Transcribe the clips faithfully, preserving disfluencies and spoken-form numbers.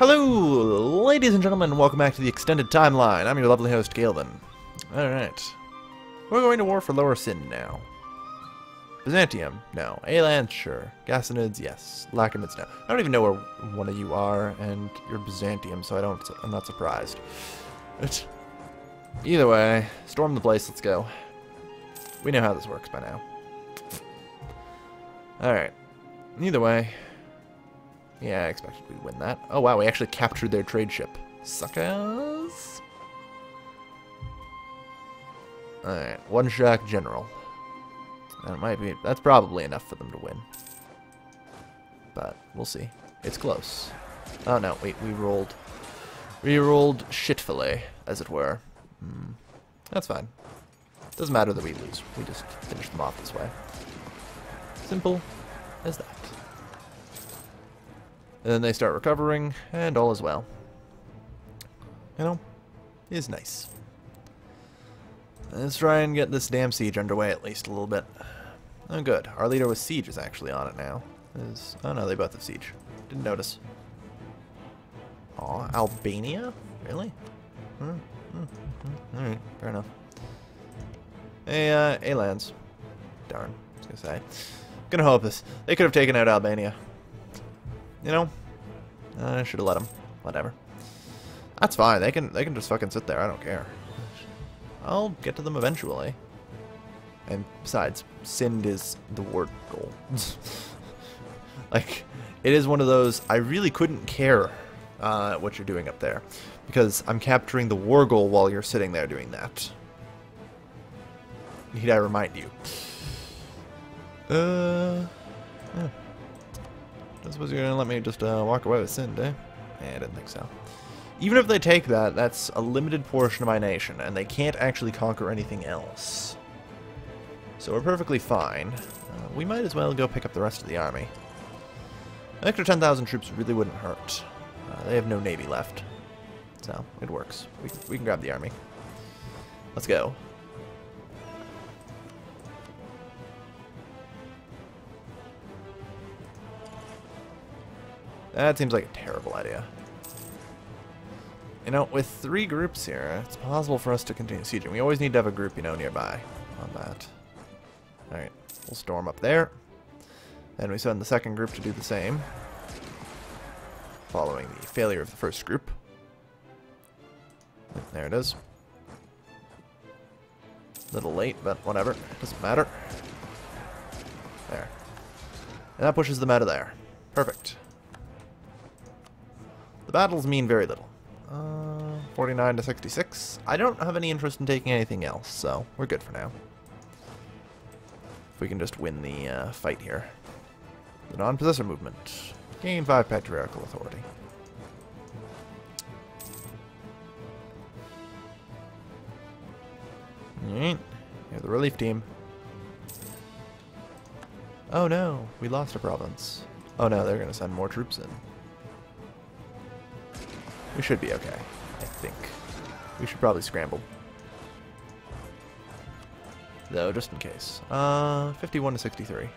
Hello, ladies and gentlemen, welcome back to the Extended Timeline. I'm your lovely host, Kailvin. Alright. We're going to war for Lower Sind now. Byzantium, no. Aelan, sure. Gassanids, yes. Lacrimids, no. I don't even know where one of you are, and you're Byzantium, so I don't, I'm not surprised. But either way, storm the place, let's go. We know how this works by now. Alright. Either way... yeah, I expected we'd win that. Oh wow, we actually captured their trade ship. Suckers! Alright, one shock general. That might be, that's probably enough for them to win. But, we'll see. It's close. Oh no, wait, we rolled. We rolled shit fillet, as it were. Mm, that's fine. Doesn't matter that we lose. We just finish them off this way. Simple as that. And then they start recovering, and all is well. You know, it is nice. Let's try and get this damn siege underway at least a little bit. Oh good, our leader with siege is actually on it now. Is, oh no, they both have siege. Didn't notice. Aw, Albania? Really? Mm, mm, mm, Alright, fair enough. Hey, uh, Aelan's. Darn, I was gonna say. Gonna hope this. They could have taken out Albania. You know, I should have let them. Whatever. That's fine. They can they can just fucking sit there. I don't care. I'll get to them eventually. And besides, Sind is the ward goal. Like, it is one of those, I really couldn't care uh, what you're doing up there. Because I'm capturing the war goal while you're sitting there doing that. Need I remind you? Uh... Yeah. I suppose you're going to let me just uh, walk away with Sind, eh? Yeah, I didn't think so. Even if they take that, that's a limited portion of my nation, and they can't actually conquer anything else. So we're perfectly fine. Uh, we might as well go pick up the rest of the army. An extra ten thousand troops really wouldn't hurt. Uh, they have no navy left. So, it works. We, we can grab the army. Let's go. That seems like a terrible idea. You know, with three groups here, it's possible for us to continue sieging. We always need to have a group, you know, nearby on that. Alright, we'll storm up there. Then we send the second group to do the same. Following the failure of the first group. There it is. A little late, but whatever. Doesn't matter. There. And that pushes them out of there. Perfect. The battles mean very little. Uh, forty-nine to sixty-six. I don't have any interest in taking anything else, so we're good for now. If we can just win the uh, fight here. The non-possessor movement. Gain five patriarchal authority. Alright. Here's the relief team. Oh no, we lost a province. Oh no, they're going to send more troops in. We should be okay, I think. We should probably scramble. Though, just in case. Uh, fifty-one to sixty-three.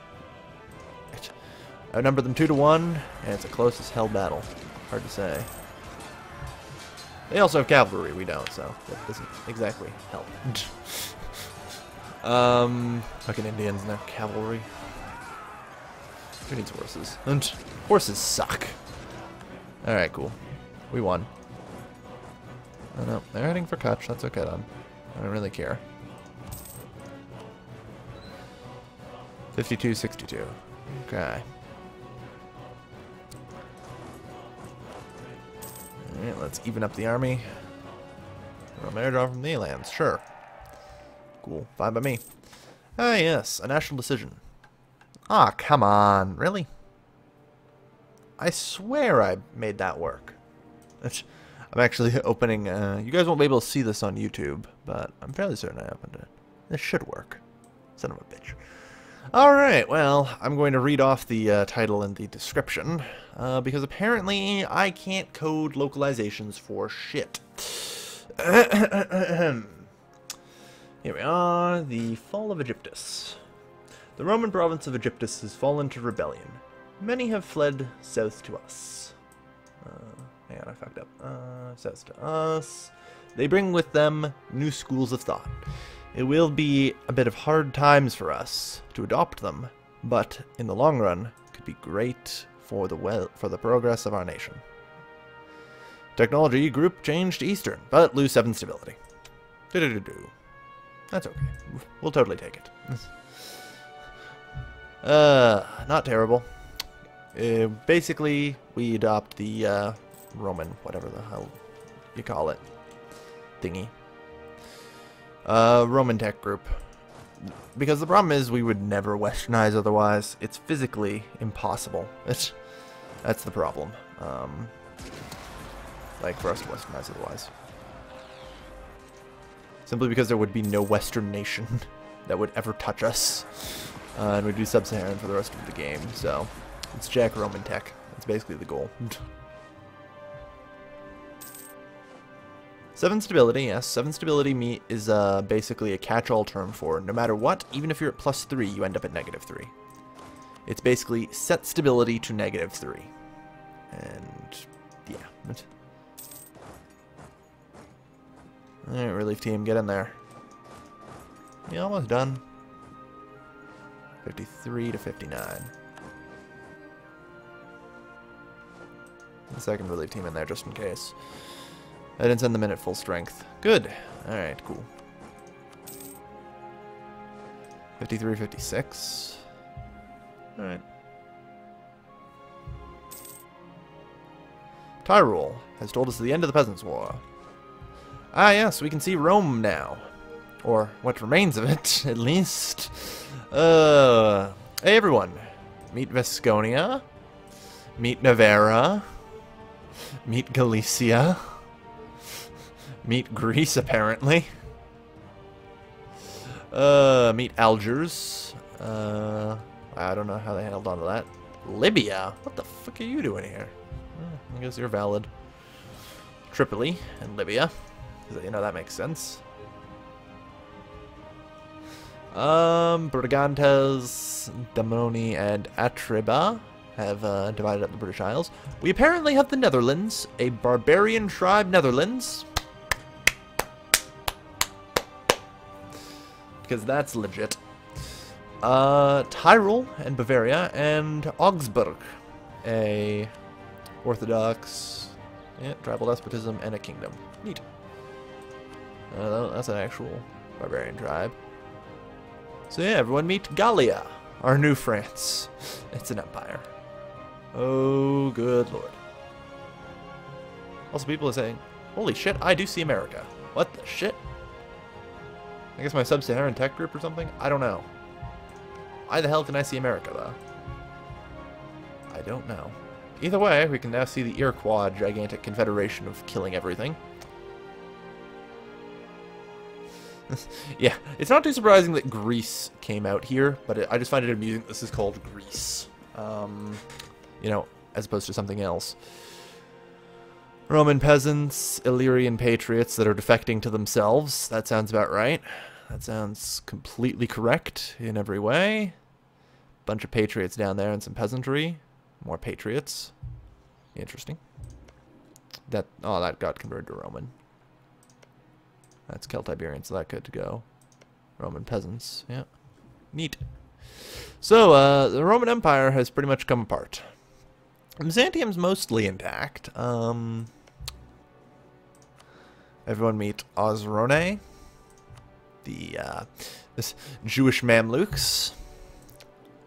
I number them two to one, and it's a close as hell battle. Hard to say. They also have cavalry, we don't, so that doesn't exactly help. um, fucking Indians now, cavalry. Who needs horses? And horses suck. Alright, cool. We won. Oh no, they're heading for Kutch. That's okay, then. I don't really care. fifty-two sixty-two. Okay. Alright, let's even up the army. Romero draw from the lands. Sure. Cool. Fine by me. Ah, yes. A national decision. Ah, come on. Really? I swear I made that work. I'm actually opening, uh, you guys won't be able to see this on YouTube, but I'm fairly certain I opened it. This should work. Son of a bitch. Alright, well, I'm going to read off the uh, title and the description, uh, because apparently I can't code localizations for shit. Here we are, the Fall of Aegyptus. The Roman province of Aegyptus has fallen to rebellion. Many have fled south to us. Uh, I fucked up. Uh, says to us, they bring with them new schools of thought. It will be a bit of hard times for us to adopt them, but in the long run, it could be great for the well for the progress of our nation. Technology group changed to Eastern, but lose seven stability. Do do do do. That's okay. We'll totally take it. Uh, not terrible. Uh, basically, we adopt the uh, Roman, whatever the hell you call it, thingy. Uh, Roman tech group. Because the problem is we would never westernize otherwise. It's physically impossible. It's, that's the problem. Um, like for us to westernize otherwise. Simply because there would be no Western nation that would ever touch us. Uh, and we do Sub-Saharan for the rest of the game, so let's check Roman tech. That's basically the goal. Seven stability, yes. Seven stability me is uh, basically a catch-all term for no matter what, even if you're at plus three, you end up at negative three. It's basically set stability to negative three. And yeah. Alright, relief team, get in there. Yeah, almost done. fifty-three to fifty-nine. The second relief team in there just in case. I didn't send them in at full strength. Good. Alright, cool. fifty-three, fifty-six. Alright. Tyrol has told us the end of the Peasants' War. Ah, yes, we can see Rome now. Or what remains of it, at least. Uh, hey, everyone. Meet Vasconia. Meet Navarra. Meet Galicia. Meet Greece, apparently. Uh, meet Algiers. Uh, I don't know how they held on to that. Libya? What the fuck are you doing here? I guess you're valid. Tripoli and Libya. You know, that makes sense. Um, Brigantes, Damoni, and Atreba have uh, divided up the British Isles. We apparently have the Netherlands, a barbarian tribe, Netherlands. Because that's legit. Uh, Tyrol and Bavaria, and Augsburg, a Orthodox, yeah, tribal despotism, and a kingdom. Neat. Uh, that's an actual barbarian tribe. So yeah, everyone meet Gallia, our new France. It's an empire. Oh, good lord. Also, people are saying, holy shit, I do see America. What the shit? I guess my Sub-Saharan tech group or something? I don't know. Why the hell can I see America, though? I don't know. Either way, we can now see the Iroquois gigantic confederation of killing everything. Yeah, it's not too surprising that Greece came out here, but it, I just find it amusing that this is called Greece. Um, you know, as opposed to something else. Roman peasants, Illyrian patriots that are defecting to themselves. That sounds about right. That sounds completely correct in every way. Bunch of patriots down there and some peasantry. More patriots. Interesting. That, oh, that got converted to Roman. That's Celtiberian, so that could go. Roman peasants, yeah. Neat. So, uh, the Roman Empire has pretty much come apart. Byzantium's mostly intact. Um, everyone meet Osrone, the uh, this Jewish Mamluks,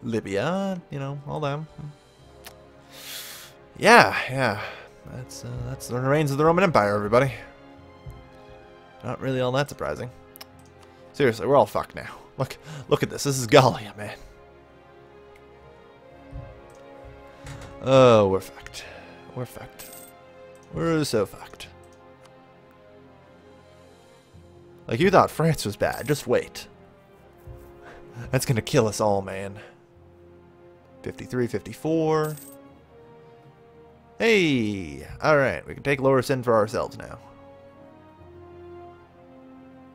Libya, you know, all them. Yeah, yeah. That's uh, that's the remains of the Roman Empire, everybody. Not really all that surprising. Seriously, we're all fucked now. Look, look at this. This is Gallia, man. Oh, we're fucked. We're fucked. We're so fucked. Like, you thought France was bad. Just wait. That's gonna kill us all, man. fifty-three, fifty-four. Hey! Alright, we can take Lower Sind for ourselves now.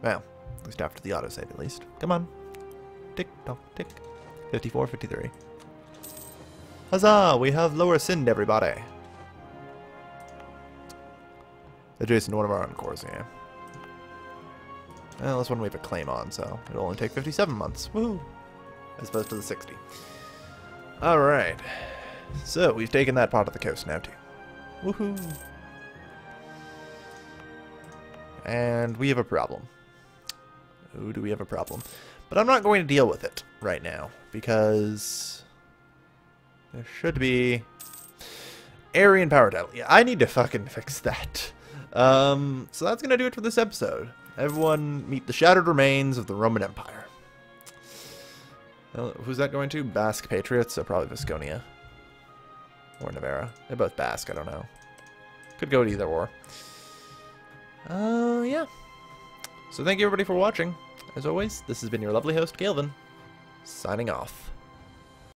Well, at least after the autosave, at least. Come on. Tick, tock, tick. fifty-four, fifty-three. Huzzah! We have Lower Sind, everybody. adjacent to one of our own cores here. Well, this one we have a claim on, so it'll only take fifty-seven months. Woohoo! As opposed to the sixty. Alright. So, we've taken that part of the coast now, too. Woohoo! And we have a problem. Oh, do we have a problem? But I'm not going to deal with it right now, because there should be Aryan power title. Yeah, I need to fucking fix that. Um, so that's going to do it for this episode. Everyone meet the shattered remains of the Roman Empire. Well, who's that going to? Basque patriots? So probably Vasconia. Or Navarra. They're both Basque, I don't know. Could go to either or. Uh, yeah. So thank you everybody for watching. As always, this has been your lovely host, Kailvin, signing off.